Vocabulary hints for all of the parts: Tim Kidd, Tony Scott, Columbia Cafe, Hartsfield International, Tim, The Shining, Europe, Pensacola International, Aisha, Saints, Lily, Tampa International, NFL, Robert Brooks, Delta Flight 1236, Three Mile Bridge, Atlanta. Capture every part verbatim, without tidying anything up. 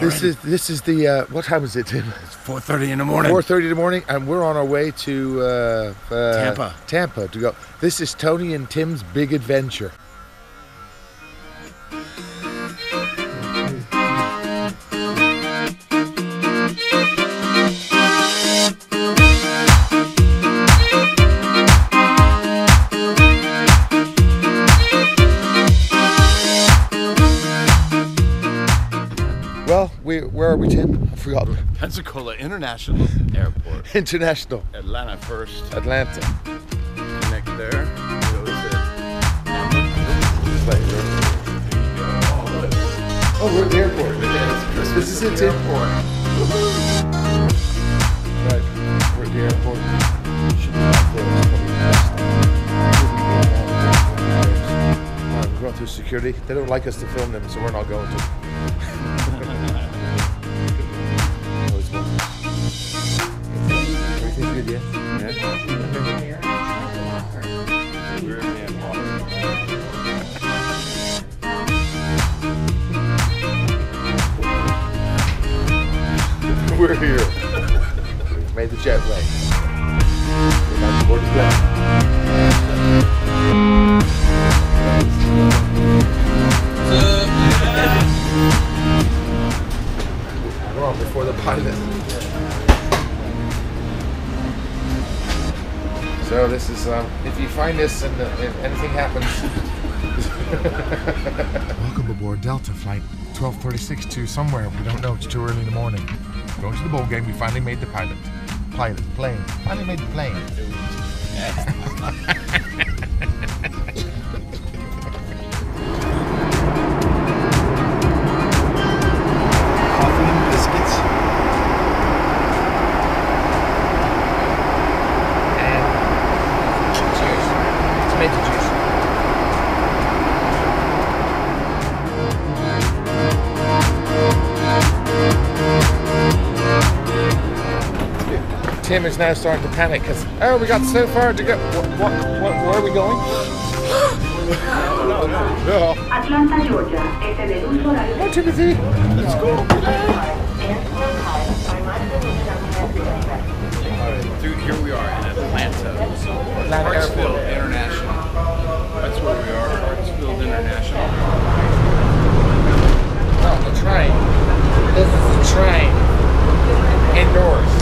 This right. is this is the uh, what time is it, Tim? It's four thirty in the morning. Four thirty in the morning, and we're on our way to uh, uh, Tampa. Tampa to go. This is Tony and Tim's big adventure. Where are we, Tim? I forgot. Pensacola International Airport. International. Atlanta first. Atlanta. Connect there. Goes it. Oh, we're at the airport. It is. This is it, Tim. Right. We're at the airport. Should be out there. All right, we're going through security. They don't like us to film them, so we're not going to. Good, yeah. Yeah. We're here. We've made the jet way. We're not board to We're on before the pilot. So this is, um, if you find this and if anything happens. Welcome aboard Delta Flight twelve thirty-six to somewhere, we don't know, it's too early in the morning. We're going to the bowl game, we finally made the pilot. Pilot, plane, finally made the plane. Coffee and biscuits. Tim is now starting to panic because, oh, we got so far to go. What, what, what, where are we going? no, no, no. no. Atlanta, Georgia. Oh, Timothy. Let's go. Dude, here we are in Atlanta. Hartsfield International. That's where we are, Hartsfield International. Oh, the train. This is the train. Indoors.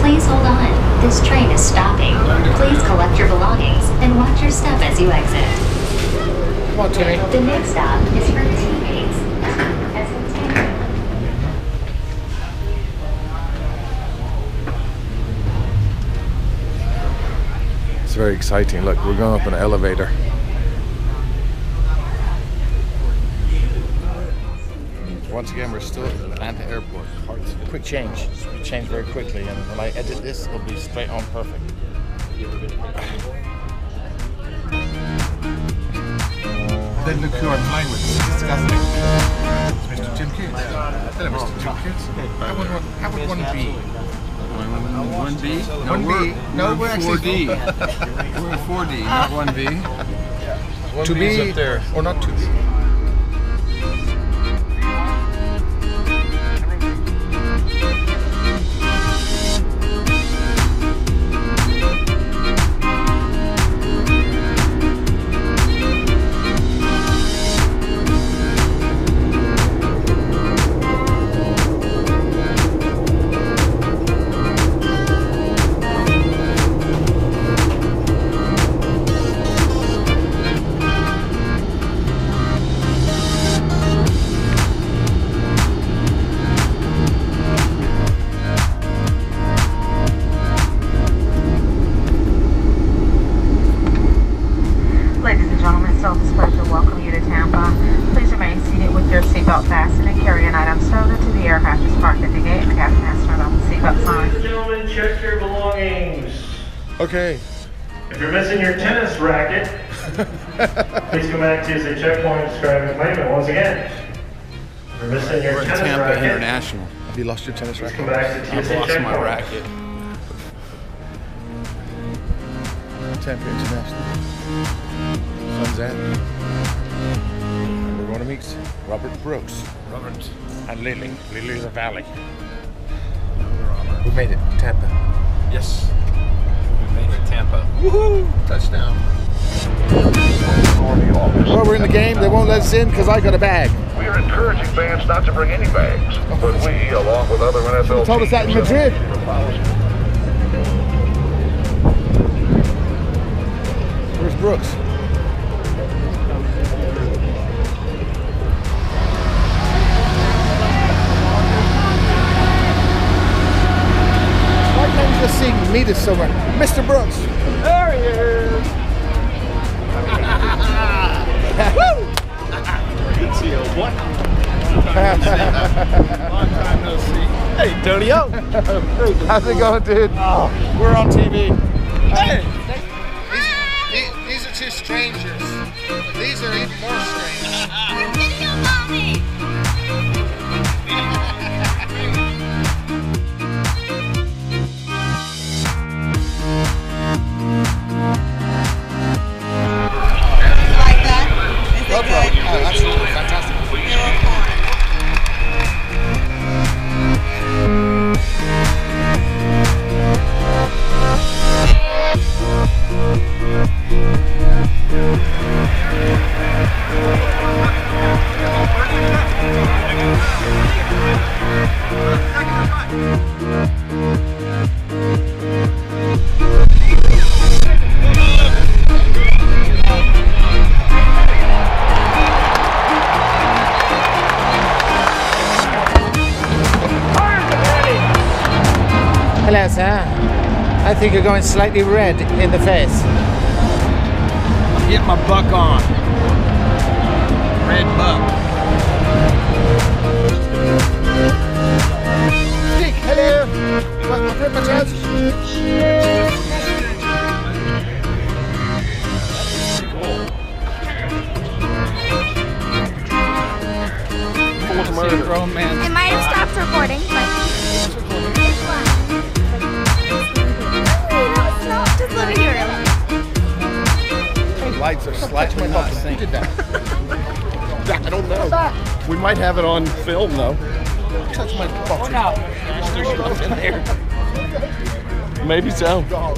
Please hold on. This train is stopping. Please collect your belongings and watch your step as you exit. Come on, Timmy. The next stop is for teammates. It's very exciting. Look, we're going up an elevator. Once again, we're still at Atlanta Airport. Quick change. We change very quickly, and when I edit this, it'll be straight on perfect. Then look who I'm flying with. It's disgusting. It's Mister Tim Kidd. Hello, Mister Tim Kidd. How would one be? One, one B? No, one we're, B. No, we're, we're actually four D. We're in four D, not one B. To be up there, or not to be. Okay. If you're missing your tennis racket, please come back to us at checkpoint, describe and claim it once again. If you're missing your We're tennis Tampa racket, International. Have you lost your tennis racket? Come back to I've lost checkpoint. My racket. Tampa International. Sun's out. We're going to meet Robert Brooks. Robert. And Lily. Lily of the Valley. Robert. We made it. Tampa. Yes. We made it. Tampa. Woohoo! Touchdown. Well, we're in the game. They won't let us in because I got a bag. We are encouraging fans not to bring any bags. But we, along with other N F L teams, told us that in Madrid. Where's Brooks? Why can't you just see meet us somewhere? Mister Brooks! There he is! Woo! Good to see you, boy. Long time no see. Hey, Tonyo. How's it going, dude? Oh, we're on T V. Hey! These, these, these are two strangers. These are even more strangers. Hello, sir. I think you're going slightly red in the face. Get my buck on. Red buck. Dick, hello. Welcome to my chance. It might have stopped recording, but... Lights are slightly not synced. Who did that? I don't know. We might have it on film though. Touch my butt. In there. Maybe so. Marco.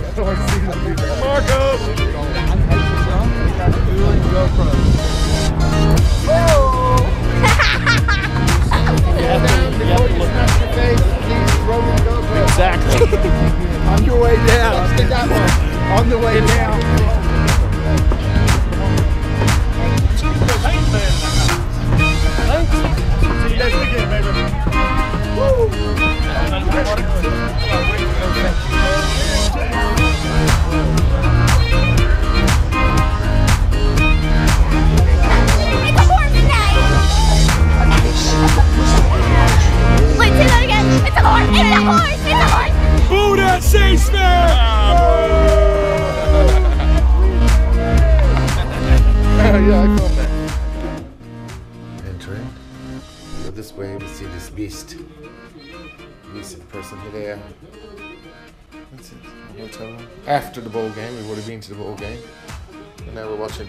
Exactly. On your way down. Stick that one. On the way down. This way we see this beast. Beast in person here. That's it. Hotel room. After the bowl game, we would have been to the bowl game. And now we're watching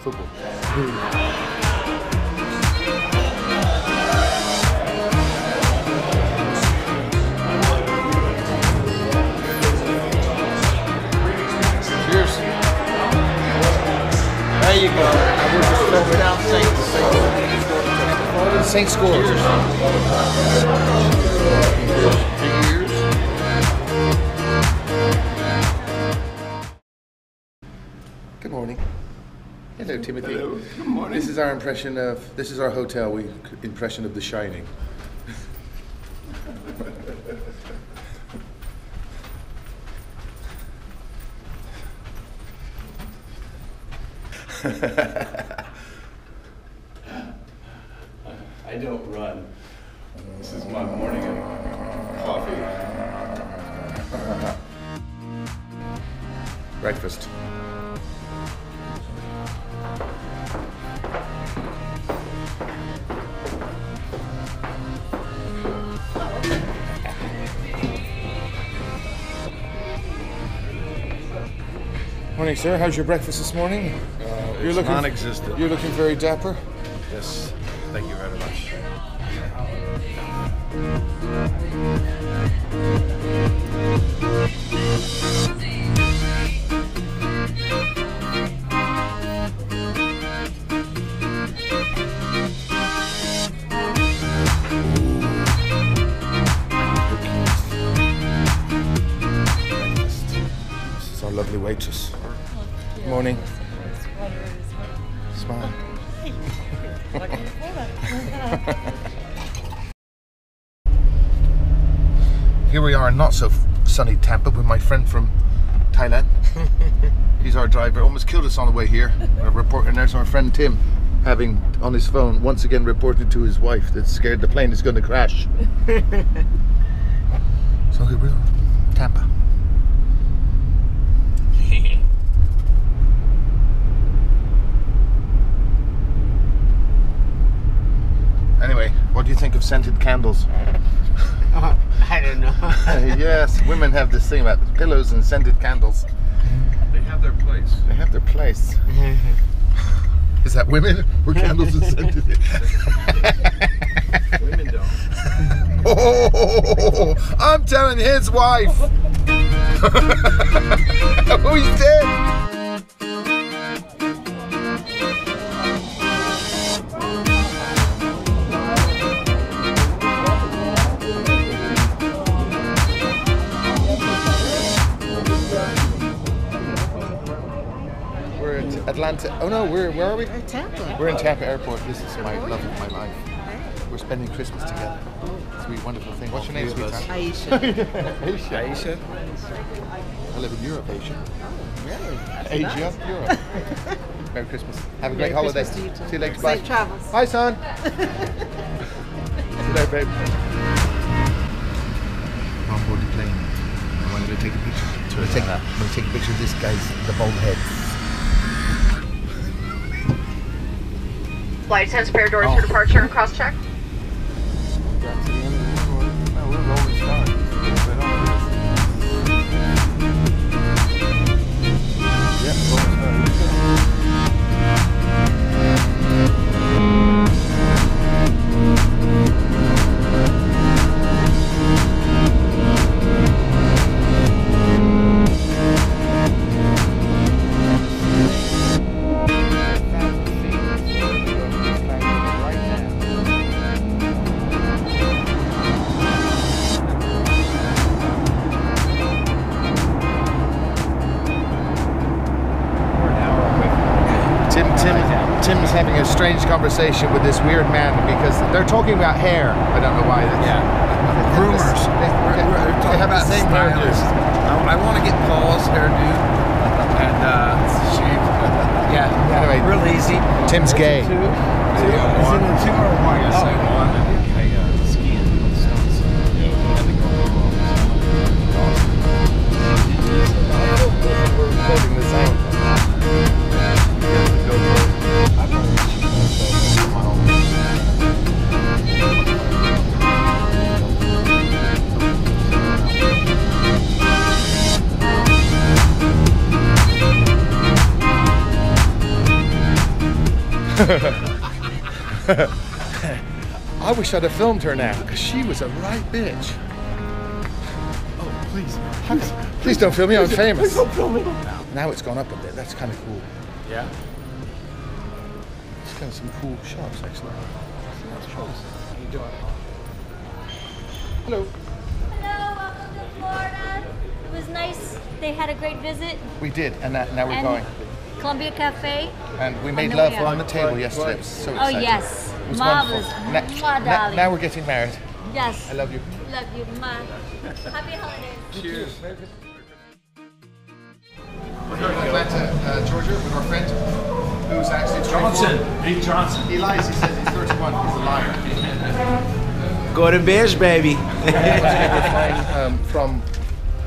football. Cheers. There you go. I would just throw it out Saints. Saints scores. Cheers. Good morning. Hello, Timothy. Hello. Good morning. This is our impression of. This is our hotel. We impression of The Shining. I don't run. This is my morning coffee. Breakfast. Morning, sir. How's your breakfast this morning? Uh, it's non-existent. You're looking very dapper. Yes, thank you very much. This is our lovely waitress. Good morning. Smile. Here we are in not so sunny Tampa with my friend from Thailand. He's our driver. Almost killed us on the way here. Our report, and there's our friend Tim, having on his phone once again reported to his wife that scared the plane is going to crash. So here we are, Tampa. Anyway, what do you think of scented candles? Uh, I don't know. Yes, women have this thing about pillows and scented candles. They have their place. They have their place. Is that women or candles and scented? Women don't. Oh, I'm telling his wife. Oh, he did. Atlanta. Oh no, we're where are we? We're Tampa. We're in Tampa Airport. This is my love of my life. We're spending Christmas together. It's a really wonderful thing. What's your name, sweetheart? Aisha. Aisha. Aisha. I live in Europe, Aisha. Oh, really? That's Asia, nice. Europe. Merry Christmas. Have a great Merry holiday. To you too. See you later. Bye. Safe travels. Bye, son. See you later, babe. On board the plane. I wanted to take a picture. I'm going to take a picture of this guy's the bald head. Flight attendants, prepare doors oh. for departure and cross-check. Strange conversation with this weird man because they're talking about hair. I don't know why. That's, yeah. That's, rumors. That's, they, we're, they, we're they have about the same hairdo. I, I want to get Paul's hairdo and uh, shave. Yeah. Yeah. Anyway, real easy. Tim's gay. Is it two or one? Yes, I won. I uh, skiing. We're holding this out. I wish I'd have filmed her now, because she was a right bitch. Oh, please. Please, please, please don't film me, I'm famous. Please don't film me. Now it's gone up a bit, that's kind of cool. Yeah. It's kind of some cool shots, actually. How you doing? Hello. Hello, welcome to Florida. It was nice, they had a great visit. We did, and that, now we're and going. Columbia Cafe. And we made love on the table yesterday. It was so exciting. Oh yes, it was marvelous. Na na now we're getting married. Yes. I love you. Love you, ma. Happy holidays. Cheers. We're here in Atlanta, uh, Georgia, with our friend, who's actually Johnson. Big Johnson. He lies. He says he's thirty-one. He's a liar. Go to beach, baby. um, from.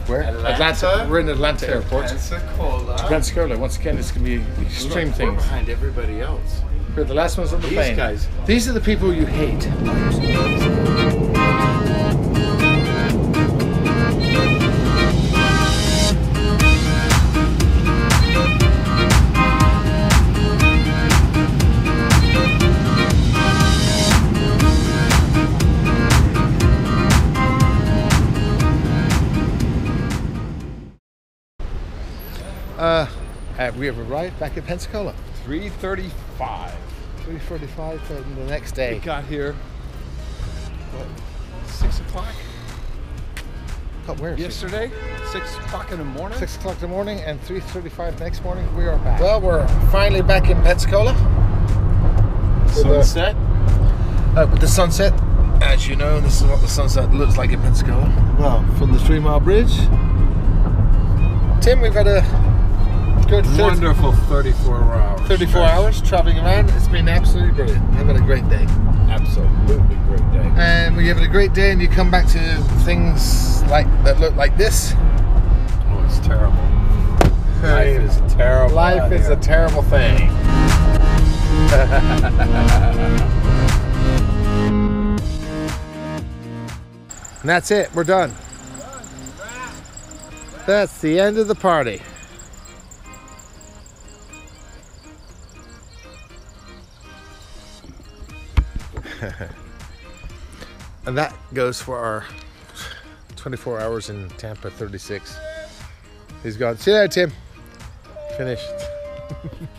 Where? Atlanta. Atlanta. We're in Atlanta Airport. Pensacola. To Pensacola. Once again, this can be extreme Look, things. We're behind everybody else. We're the last ones on the These plane. These guys. These are the people you hate. arrived. We have arrived back at Pensacola. three thirty-five. three forty-five um, the next day. We got here, what, six o'clock? Got where? Yesterday, six o'clock in the morning. six o'clock in the morning and three thirty-five next morning, we are back. Well, we're finally back in Pensacola. Sunset. Uh, with the sunset, as you know, this is what the sunset looks like in Pensacola. Well, from the Three Mile Bridge. Tim, we've had a good wonderful thirty-four hours. thirty-four hours traveling around. It's been absolutely brilliant. Having a great day. Absolutely great day. And when you're having a great day and you come back to things like that look like this. Oh, it's terrible. Life is terrible. Life is a terrible thing. And that's it. We're done. That's the end of the party. And that goes for our twenty-four hours in Tampa thirty-six. He's gone. See you later, Tim. Finished.